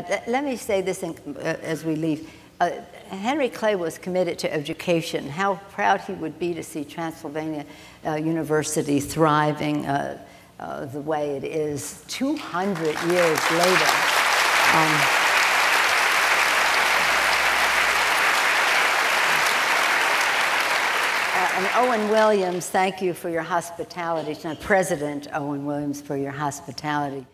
But let me say this as we leave. Henry Clay was committed to education. How proud he would be to see Transylvania University thriving the way it is 200 years later. And Owen Williams, thank you for your hospitality. President Owen Williams, for your hospitality.